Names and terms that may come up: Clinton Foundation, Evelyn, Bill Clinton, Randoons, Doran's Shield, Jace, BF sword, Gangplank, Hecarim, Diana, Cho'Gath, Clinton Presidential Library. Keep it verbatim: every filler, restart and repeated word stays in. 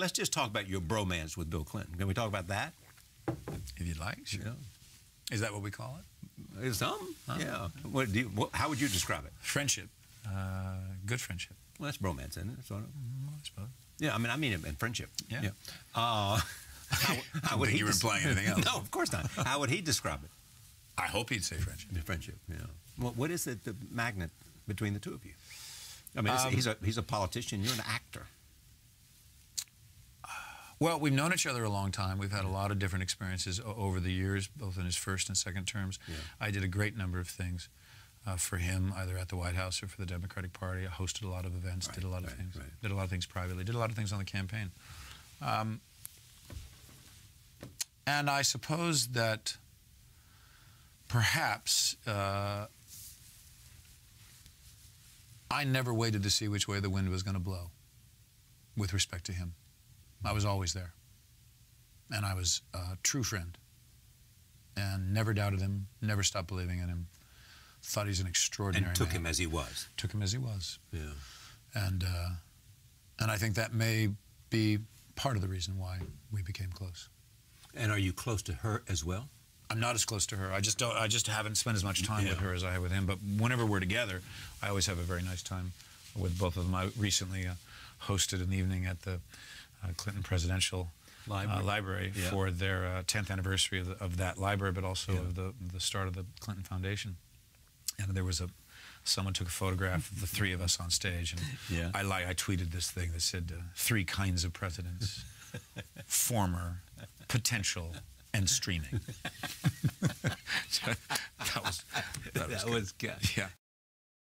Let's just talk about your bromance with Bill Clinton. Can we talk about that? If you'd like, sure. Yeah. Is that what we call it? It's something. Huh? Yeah. What do you, what, how would you describe it? Friendship. Uh, good friendship. Well, that's bromance, isn't it? Sort of. Mm, I suppose. Yeah, I mean, I mean it in friendship. Yeah. yeah. Uh, how, how would he? You were implying anything else? No, of course not. How would he describe it? I hope he'd say friendship. Friendship. Yeah. What, what is it, the magnet between the two of you? I mean, um, he's a he's a politician. You're an actor. Well, we've known each other a long time. We've had a lot of different experiences over the years, both in his first and second terms. Yeah. I did a great number of things uh, for him, either at the White House or for the Democratic Party. I hosted a lot of events, right, did a lot right, of things, right. did a lot of things privately, did a lot of things on the campaign. Um, and I suppose that perhaps uh, I never waited to see which way the wind was going to blow with respect to him. I was always there, and I was a true friend, and never doubted him, never stopped believing in him, thought he's an extraordinary man. And took him as he was. Took him as he was. Yeah. And, uh, and I think that may be part of the reason why we became close. And are you close to her as well? I'm not as close to her. I just don't, I just haven't spent as much time yeah. with her as I have with him, but whenever we're together, I always have a very nice time with both of them. I recently uh, hosted an evening at the Uh, Clinton Presidential Library, uh, library yeah. for their uh, tenth anniversary of, the, of that library, but also yeah. of the, the start of the Clinton Foundation. And there was a, someone took a photograph of the three of us on stage, and yeah. I, I tweeted this thing that said, uh, three kinds of presidents, former, potential, and streaming. So that was, that was, that was good. Yeah.